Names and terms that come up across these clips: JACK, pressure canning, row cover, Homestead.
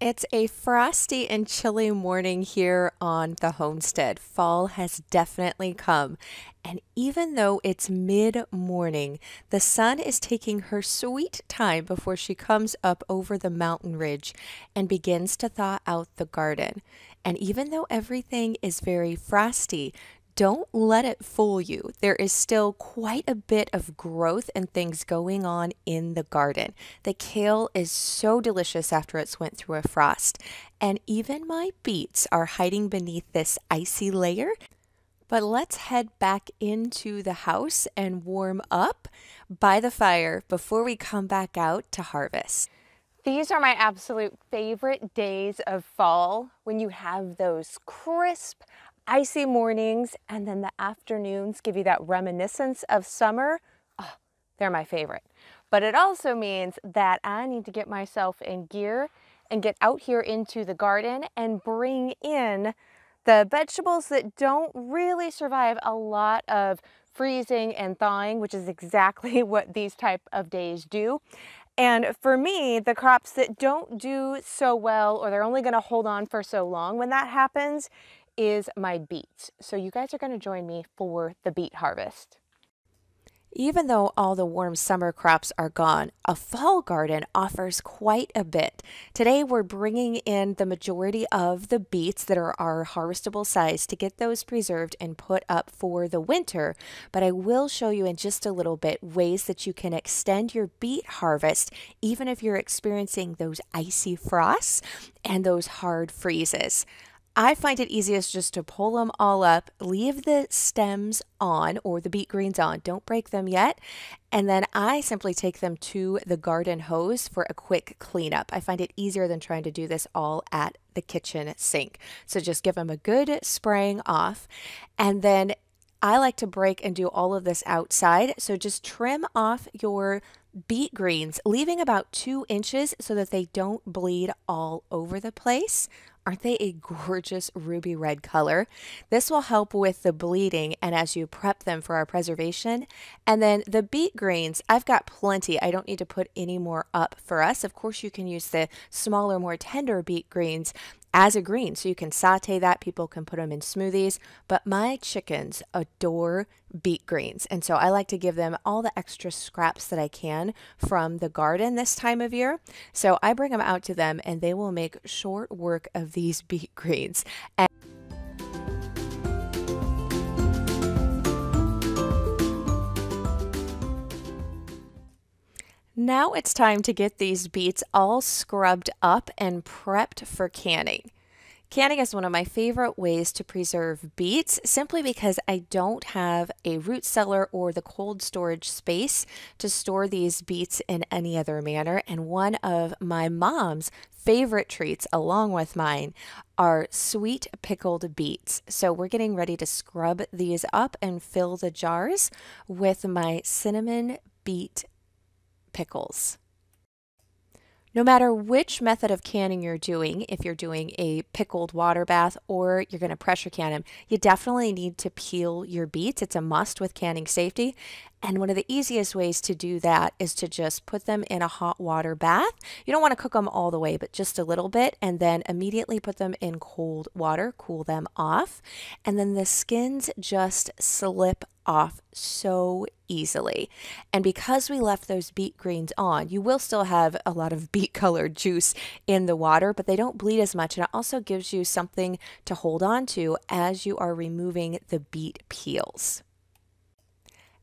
It's a frosty and chilly morning here on the homestead. Fall has definitely come. And even though it's mid-morning, the sun is taking her sweet time before she comes up over the mountain ridge and begins to thaw out the garden. And even though everything is very frosty, don't let it fool you. There is still quite a bit of growth and things going on in the garden. The kale is so delicious after it's went through a frost. And even my beets are hiding beneath this icy layer. But let's head back into the house and warm up by the fire before we come back out to harvest. These are my absolute favorite days of fall, when you have those crisp, icy mornings, and then the afternoons give you that reminiscence of summer. Oh, they're my favorite. But it also means that I need to get myself in gear and get out here into the garden and bring in the vegetables that don't really survive a lot of freezing and thawing, which is exactly what these type of days do. And for me, the crops that don't do so well, or they're only gonna hold on for so long when that happens, is my beets. So you guys are going to join me for the beet harvest. Even though all the warm summer crops are gone, a fall garden offers quite a bit. Today we're bringing in the majority of the beets that are our harvestable size to get those preserved and put up for the winter, but I will show you in just a little bit ways that you can extend your beet harvest even if you're experiencing those icy frosts and those hard freezes. I find it easiest just to pull them all up, leave the stems on or the beet greens on, don't break them yet, and then I simply take them to the garden hose for a quick cleanup. I find it easier than trying to do this all at the kitchen sink. So just give them a good spraying off, and then I like to break and do all of this outside. So just trim off your beet greens, leaving about 2 inches so that they don't bleed all over the place. Aren't they a gorgeous ruby red color? This will help with the bleeding and as you prep them for our preservation. And then the beet greens, I've got plenty. I don't need to put any more up for us. Of course, you can use the smaller, more tender beet greens as a green. So you can saute that. People can put them in smoothies. But my chickens adore beet greens. And so I like to give them all the extra scraps that I can from the garden this time of year. So I bring them out to them and they will make short work of these beet greens. And now it's time to get these beets all scrubbed up and prepped for canning. Canning is one of my favorite ways to preserve beets simply because I don't have a root cellar or the cold storage space to store these beets in any other manner. And one of my mom's favorite treats, along with mine, are sweet pickled beets. So we're getting ready to scrub these up and fill the jars with my cinnamon beet pickles. No matter which method of canning you're doing, if you're doing a pickled water bath or you're going to pressure can them, you definitely need to peel your beets. It's a must with canning safety. And one of the easiest ways to do that is to just put them in a hot water bath. You don't want to cook them all the way, but just a little bit, and then immediately put them in cold water, cool them off, and then the skins just slip off so easily. And because we left those beet greens on, you will still have a lot of beet colored juice in the water, but they don't bleed as much, and it also gives you something to hold on to as you are removing the beet peels.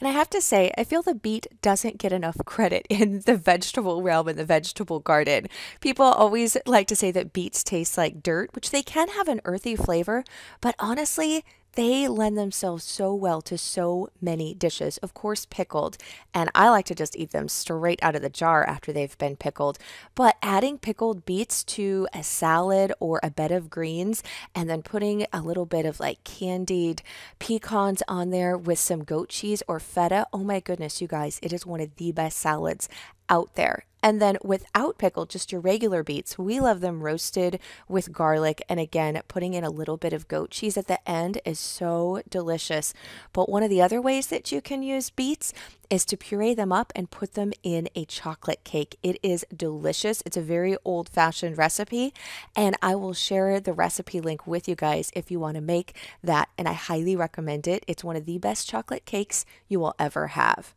And I have to say, I feel the beet doesn't get enough credit in the vegetable realm, in the vegetable garden. People always like to say that beets taste like dirt, which they can have an earthy flavor, but honestly, they lend themselves so well to so many dishes, of course pickled, and I like to just eat them straight out of the jar after they've been pickled, but adding pickled beets to a salad or a bed of greens and then putting a little bit of like candied pecans on there with some goat cheese or feta, oh my goodness, you guys, it is one of the best salads out there. And then without pickle, just your regular beets, we love them roasted with garlic. And again, putting in a little bit of goat cheese at the end is so delicious. But one of the other ways that you can use beets is to puree them up and put them in a chocolate cake. It is delicious. It's a very old-fashioned recipe, and I will share the recipe link with you guys if you want to make that, and I highly recommend it. It's one of the best chocolate cakes you will ever have.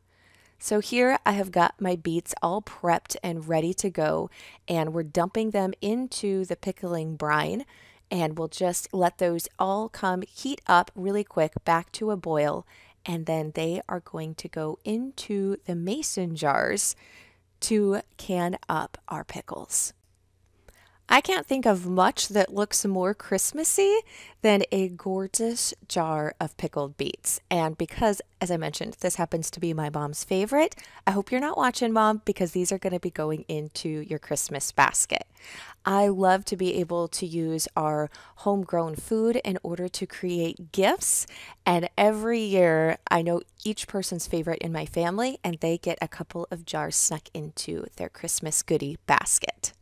So here I have got my beets all prepped and ready to go, and we're dumping them into the pickling brine, and we'll just let those all heat up really quick back to a boil, and then they are going to go into the mason jars to can up our pickles. I can't think of much that looks more Christmassy than a gorgeous jar of pickled beets. And because, as I mentioned, this happens to be my mom's favorite, I hope you're not watching, Mom, because these are going to be going into your Christmas basket. I love to be able to use our homegrown food in order to create gifts. And every year, I know each person's favorite in my family, and they get a couple of jars snuck into their Christmas goodie basket.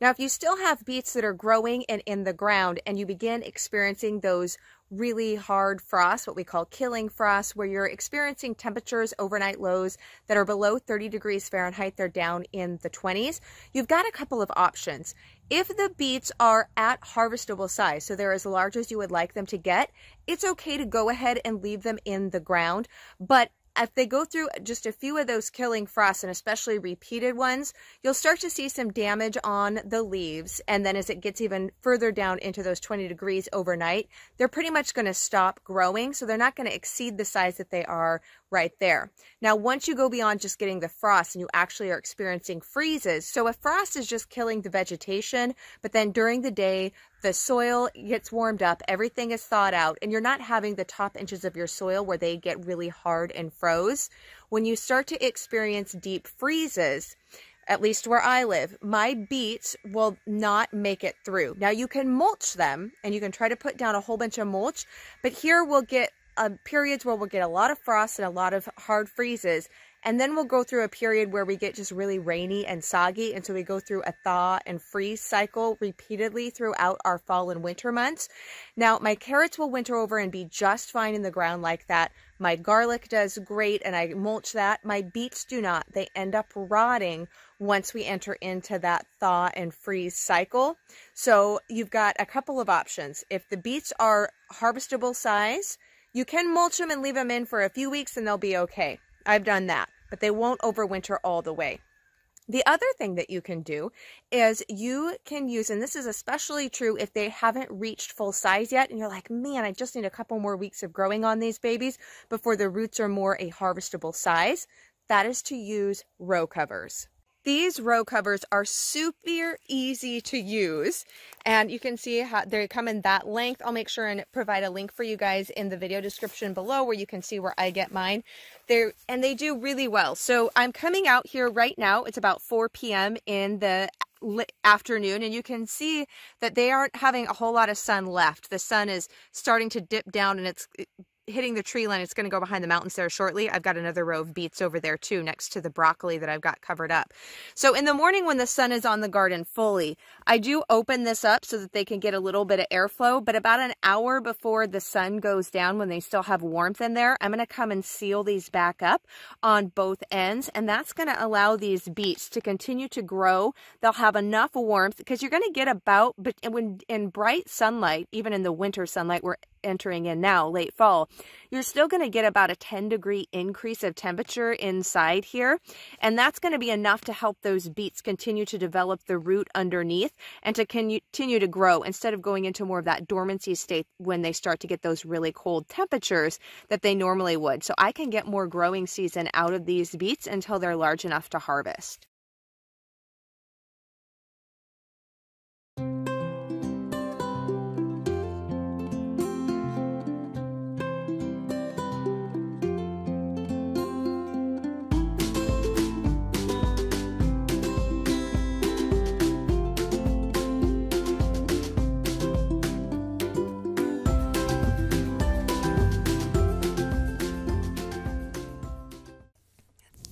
Now, if you still have beets that are growing and in the ground and you begin experiencing those really hard frosts, what we call killing frosts, where you're experiencing temperatures, overnight lows that are below 30 degrees Fahrenheit, they're down in the 20s, you've got a couple of options. If the beets are at harvestable size, so they're as large as you would like them to get, it's okay to go ahead and leave them in the ground. But if they go through just a few of those killing frosts, and especially repeated ones, you'll start to see some damage on the leaves. And then as it gets even further down into those 20 degrees overnight, they're pretty much going to stop growing. So they're not going to exceed the size that they are right there. Now, once you go beyond just getting the frost and you actually are experiencing freezes, so a frost is just killing the vegetation, but then during the day, the soil gets warmed up, everything is thawed out, and you're not having the top inches of your soil where they get really hard and froze. When you start to experience deep freezes, at least where I live, my beets will not make it through. Now, you can mulch them, and you can try to put down a whole bunch of mulch, but here we'll get periods where we'll get a lot of frost and a lot of hard freezes, and then we'll go through a period where we get just really rainy and soggy, and so we go through a thaw and freeze cycle repeatedly throughout our fall and winter months. Now, my carrots will winter over and be just fine in the ground like that. My garlic does great, and I mulch that. My beets do not. They end up rotting once we enter into that thaw and freeze cycle. So you've got a couple of options. If the beets are harvestable size, you can mulch them and leave them in for a few weeks and they'll be okay. I've done that, but they won't overwinter all the way. The other thing that you can do is you can use, and this is especially true if they haven't reached full size yet, and you're like, man, I just need a couple more weeks of growing on these babies before the roots are more a harvestable size, that is to use row covers. These row covers are super easy to use, and you can see how they come in that length. I'll make sure and provide a link for you guys in the video description below where you can see where I get mine. They do really well. So I'm coming out here right now. It's about 4 p.m. in the afternoon, and you can see that they aren't having a whole lot of sun left. The sun is starting to dip down, and it's hitting the tree line. It's going to go behind the mountains there shortly. I've got another row of beets over there too, next to the broccoli that I've got covered up. So in the morning when the sun is on the garden fully, I do open this up so that they can get a little bit of airflow, but about an hour before the sun goes down, when they still have warmth in there, I'm going to come and seal these back up on both ends, and that's going to allow these beets to continue to grow. They'll have enough warmth because you're going to get about, but when in bright sunlight, even in the winter sunlight we're entering in now, late fall, you're still going to get about a 10-degree increase of temperature inside here, and that's going to be enough to help those beets continue to develop the root underneath and to continue to grow instead of going into more of that dormancy state when they start to get those really cold temperatures that they normally would. So I can get more growing season out of these beets until they're large enough to harvest.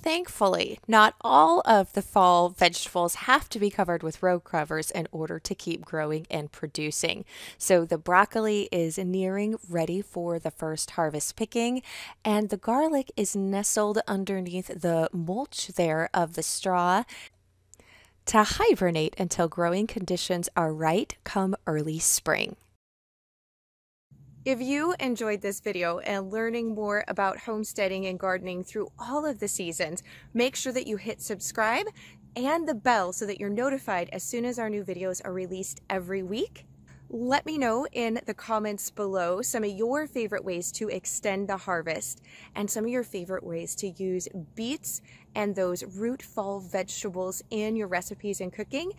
Thankfully, not all of the fall vegetables have to be covered with row covers in order to keep growing and producing. So the broccoli is nearing ready for the first harvest picking, and the garlic is nestled underneath the mulch there of the straw to hibernate until growing conditions are right come early spring. If you enjoyed this video and learning more about homesteading and gardening through all of the seasons, make sure that you hit subscribe and the bell so that you're notified as soon as our new videos are released every week. Let me know in the comments below some of your favorite ways to extend the harvest and some of your favorite ways to use beets and those root fall vegetables in your recipes and cooking.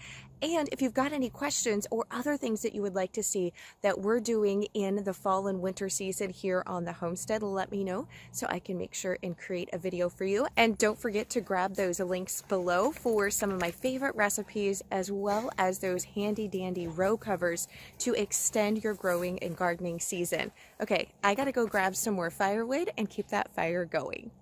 And if you've got any questions or other things that you would like to see that we're doing in the fall and winter season here on the homestead, let me know so I can make sure and create a video for you. And don't forget to grab those links below for some of my favorite recipes, as well as those handy dandy row covers to extend your growing and gardening season. Okay, I gotta go grab some more firewood and keep that fire going.